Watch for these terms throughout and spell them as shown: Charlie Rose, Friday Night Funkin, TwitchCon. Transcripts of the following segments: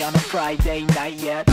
funky on a Friday night yet.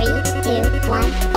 3, 2, 1.